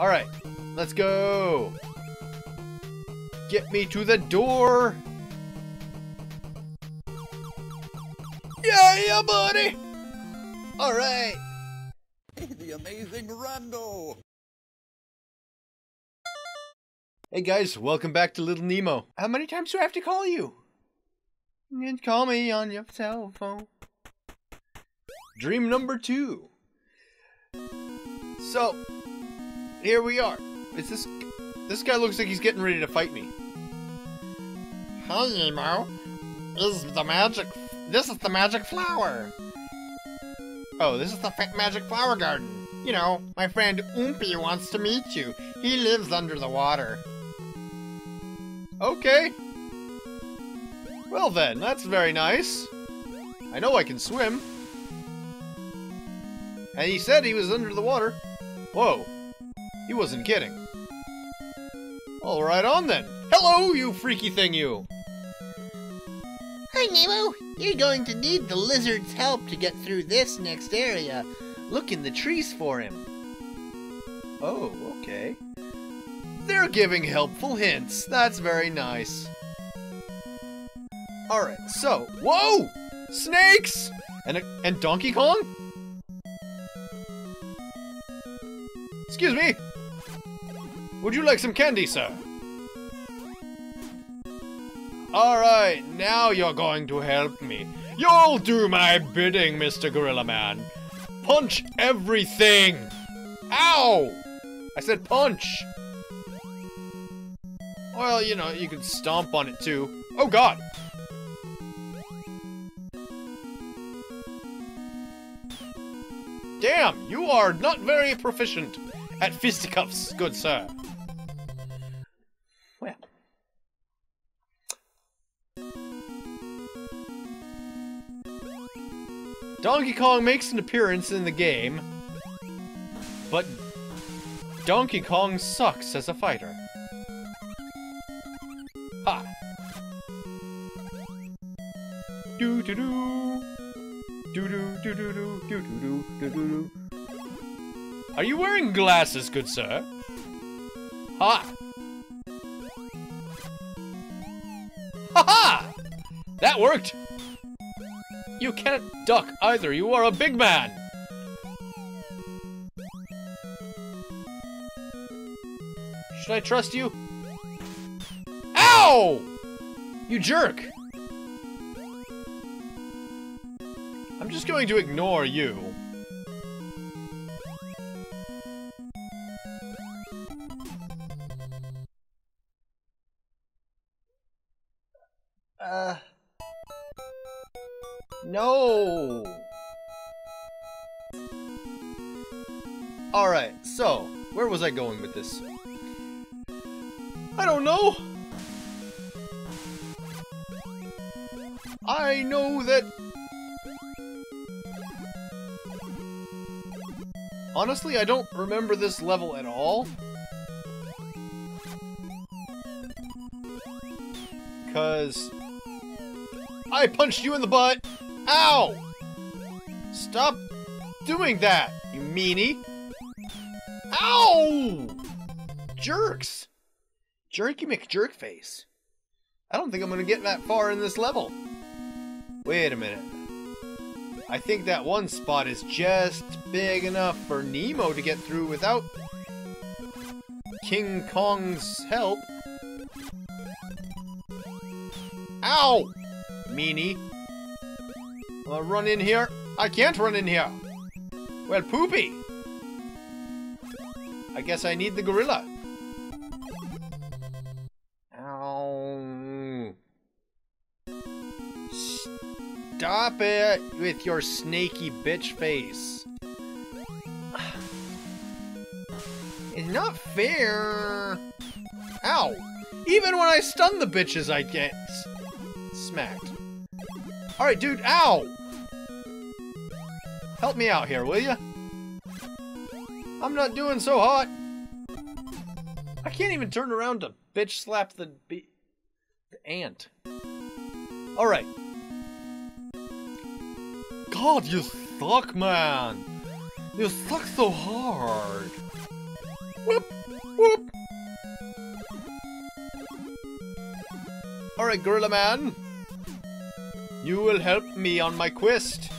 Alright, let's go. Get me to the door. Yeah, buddy. Alright. The amazing Rando. Hey guys, welcome back to Little Nemo. How many times do I have to call you? You can call me on your cell phone. Dream number 2. So, here we are. Is this guy looks like he's getting ready to fight me. Hi, Nemo. This is the magic flower. Oh, this is the magic flower garden. You know, my friend Oompy wants to meet you. He lives under the water. Okay. Well then, that's very nice. I know I can swim. And he said he was under the water. Whoa. He wasn't kidding. All right on then. Hello, you freaky thing, you. Hi, Nemo. You're going to need the lizard's help to get through this next area. Look in the trees for him. Oh, okay. They're giving helpful hints. That's very nice. Alright, so... Whoa! Snakes! And Donkey Kong? Excuse me! Would you like some candy, sir? Alright, now you're going to help me. You'll do my bidding, Mr. Gorilla Man. Punch everything! Ow! I said punch! Well, you know, you can stomp on it too. Oh god! Damn, you are not very proficient at fisticuffs, good sir. Well. Donkey Kong makes an appearance in the game, but Donkey Kong sucks as a fighter. Ha! Doo doo doo! Doo doo doo doo doo doo doo doo doo doo. Are you wearing glasses, good sir? Ha! Ha ha! That worked! You can't duck either, you are a big man! Should I trust you? Ow! You jerk! I'm just going to ignore you. No! Alright, so, where was I going with this? I don't know! I know that... Honestly, I don't remember this level at all. Because... I punched you in the butt! Ow! Stop doing that, you meanie! Ow! Jerks! Jerky McJerkface. I don't think I'm gonna get that far in this level. Wait a minute. I think that one spot is just big enough for Nemo to get through without King Kong's help. Ow! Meanie. Will I run in here? I can't run in here! Well, poopy! I guess I need the gorilla. Ow. Stop it with your snaky bitch face. It's not fair. Ow! Even when I stun the bitches, I get smacked. Alright, dude, ow! Help me out here, will ya? I'm not doing so hot. I can't even turn around to bitch slap the ant. Alright. God, you suck, man! You suck so hard! Whoop, whoop. Alright, Gorilla Man. You will help me on my quest.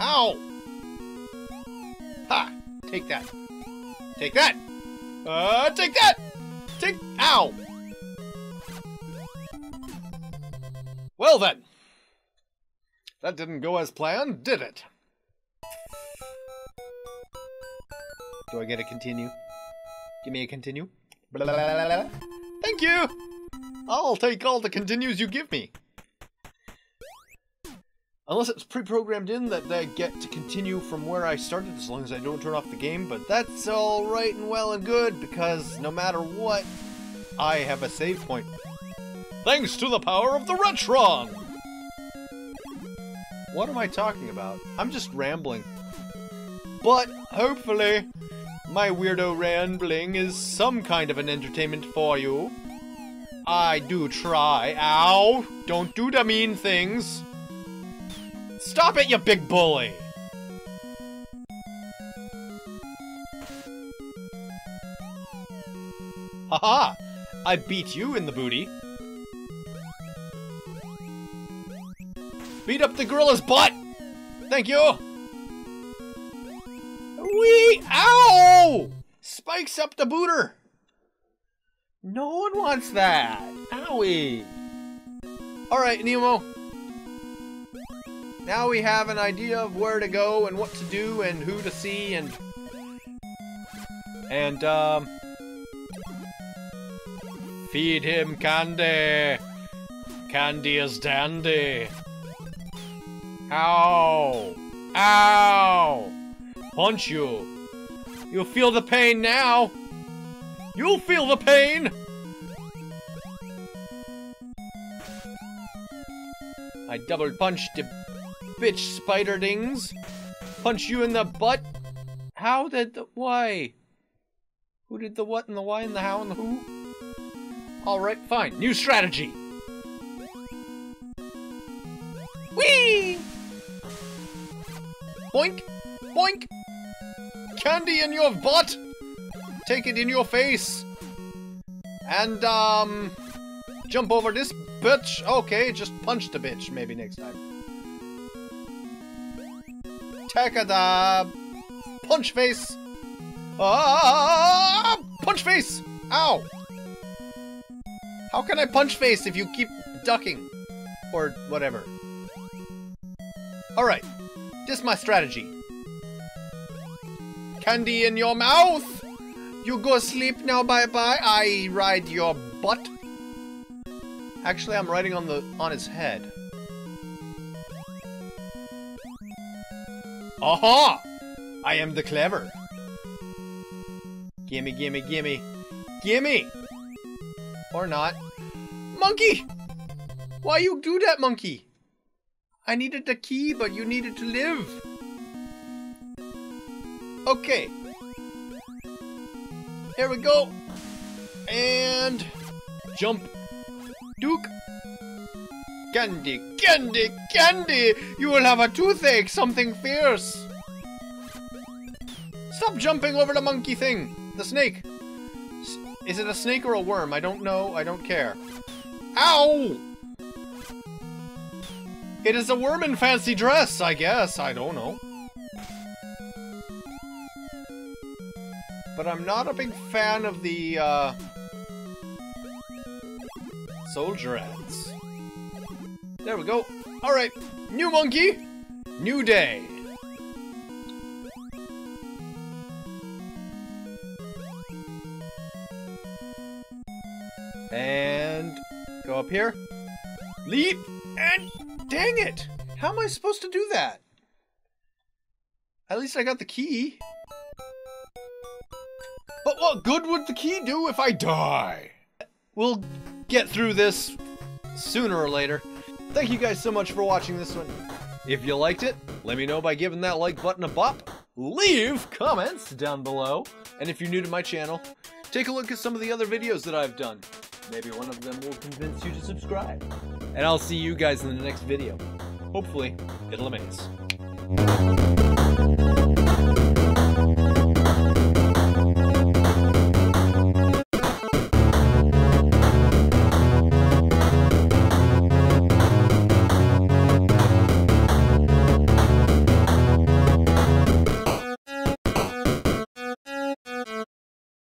Ow! Ha! Take that. Take that! Take that! Take... Ow! Well then. That didn't go as planned, did it? Do I get a continue? Give me a continue. Blah, blah, blah, blah, blah. Thank you! I'll take all the continues you give me. Unless it's pre-programmed in that I get to continue from where I started as long as I don't turn off the game, but that's all right and well and good because no matter what, I have a save point. Thanks to the power of the Retron! What am I talking about? I'm just rambling. But hopefully, my weirdo rambling is some kind of an entertainment for you. I do try. Ow! Don't do the mean things. Stop it, you big bully! Haha! I beat you in the booty. Beat up the gorilla's butt! Thank you! Wee! Ow! Spikes up the booter! No one wants that! Owie! Alright, Nemo. Now we have an idea of where to go and what to do and who to see and... Feed him candy! Candy is dandy! Ow! Ow! Punch you! You'll feel the pain now! You'll feel the pain! I double punched him. Bitch spider dings. Punch you in the butt. How did the why? Who did the what and the why and the how and the who? Alright, fine. New strategy. Whee! Boink! Boink! Candy in your butt! Take it in your face! And jump over this bitch. Okay, just punch the bitch maybe next time. Takadab! Punch face! Ah! Punch face! Ow! How can I punch face if you keep ducking? Or whatever. Alright. This is my strategy. Candy in your mouth! You go sleep now, bye-bye. I ride your butt. Actually, I'm riding on his head. Aha! I am the clever. Gimme, gimme, gimme. Gimme! Or not. Monkey! Why you do that, monkey? I needed the key, but you needed to live. Okay. Here we go. And... jump. Duke. Candy, candy, candy! You will have a toothache, something fierce! Stop jumping over the monkey thing! The snake! Is it a snake or a worm? I don't know, I don't care. Ow! It is a worm in fancy dress, I guess, I don't know. But I'm not a big fan of the, soldier ants. There we go. Alright. New monkey. New day. And go up here. Leap. And dang it. How am I supposed to do that? At least I got the key. But what good would the key do if I die? We'll get through this sooner or later. Thank you guys so much for watching this one. If you liked it, let me know by giving that like button a bop. Leave comments down below. And if you're new to my channel, take a look at some of the other videos that I've done. Maybe one of them will convince you to subscribe. And I'll see you guys in the next video. Hopefully, it'll amaze.